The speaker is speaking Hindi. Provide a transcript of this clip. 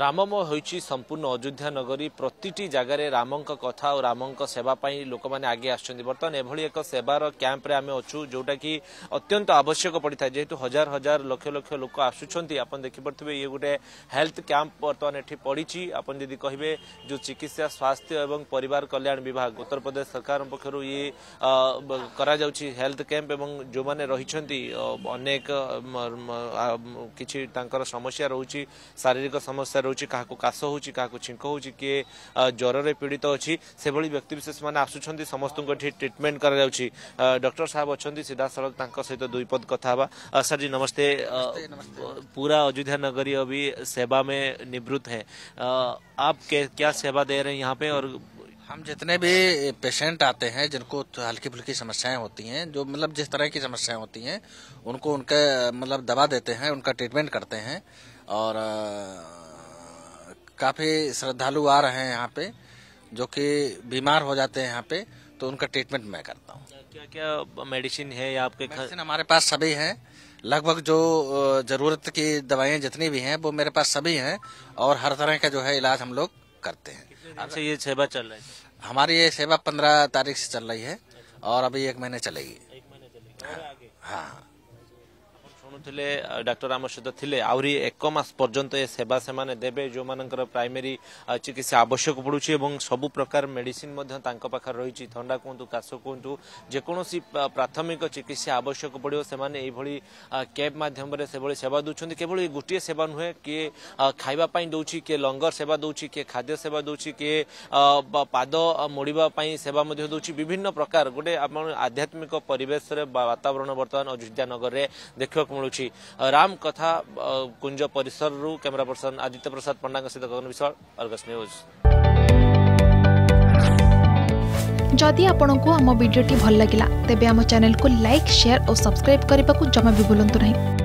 राममय होइछि संपूर्ण अयोध्या नगरी। प्रतिटी जगार रामक कथा और रामक सेवाई लोक मैंने आगे आसछन्। बर्तमान एभली एक सेवार क्यांप्रे आम अच्छू जोटा कि अत्यंत आवश्यक पड़ता है, जेहेतु हजार हजार लक्ष लक्ष लोक आसुंच। आप देखिपे ये गोटे हेल्थ कैंप बर्तमान एटी पड़ी। आपन जदि कहे जो चिकित्सा स्वास्थ्य एवं परिवार कल्याण विभाग उत्तर प्रदेश सरकार पक्षर ये करा जाउछि हेल्थ कैंप। एवं जो माने रहिछन्ति अनेक किछि तांकर समस्या रहउछि, शारीरिक समस्या रहउछि, काहाकु कास होउछि, काहाकु छिंक होउछि, के ज्वर रे पीड़ित अछि, सेभली व्यक्ति विशेष माने आसुछन्ति। समस्त को एठी ट्रीटमेंट करा जाउछि। डॉक्टर साहब अच्छन्ति, सीधा सड़क तांकर सहित दुई पद कथा हबा। सर जी नमस्ते। पूरा अयोध्या नगरी अभी सेवा में निवृत्त है, आप क्या सेवा दे रहे हैं यहाँ पे? और हम जितने भी पेशेंट आते हैं जिनको हल्की फुल्की समस्याएं होती हैं, जो मतलब जिस तरह की समस्याएं होती हैं उनको उनका मतलब दवा देते हैं, उनका ट्रीटमेंट करते हैं। और काफ़ी श्रद्धालु आ रहे हैं यहाँ पे, जो कि बीमार हो जाते हैं यहाँ पे, तो उनका ट्रीटमेंट मैं करता हूँ। क्या क्या मेडिसिन है आपके? मेडिसिन हमारे पास सभी हैं, लगभग जो जरूरत की दवाएं जितनी भी हैं वो मेरे पास सभी हैं, और हर तरह का जो है इलाज हम लोग करते हैं। आपसे ये सेवा चल रही है? हमारी ये सेवा 15 तारीख से चल रही है और अभी 1 महीने चलेगी। 1 महीने? हाँ। ଥିଲେ डॉक्टर आम सहित थे आहरी 1 मास पर्यंत ये सेवा से माने देवे। जो मानकर प्राइमरी चिकित्सा आवश्यक पड़ुछि एवं सबु प्रकार मेडिसिन रही, थंडा कहतु काश कहतु जेकोसी प्राथमिक चिकित्सा आवश्यक पड़ो, से कैब मध्यम से सेवा दूसरी। केवल गोटे सेवा नुहे, किए खावाई दौर, किए लंगर सेवा दौर, किए खाद्य सेवा दौर, किए पाद मोड़ापी सेवा दौर, विभिन्न प्रकार गोटे आध्यात्मिक परेश वातावरण बर्तमान अयोध्या नगर में देखा राम कथा कुंज परिसर। रु कैमरा पर्सन आदित्य प्रसाद पंडा सहित गगन विशाल, अर्गस न्यूज। जदि आपंक आम भिडी भल लगा तेब चैनल को लाइक, शेयर और सब्सक्राइब करने को जमा भी बुलां नहीं।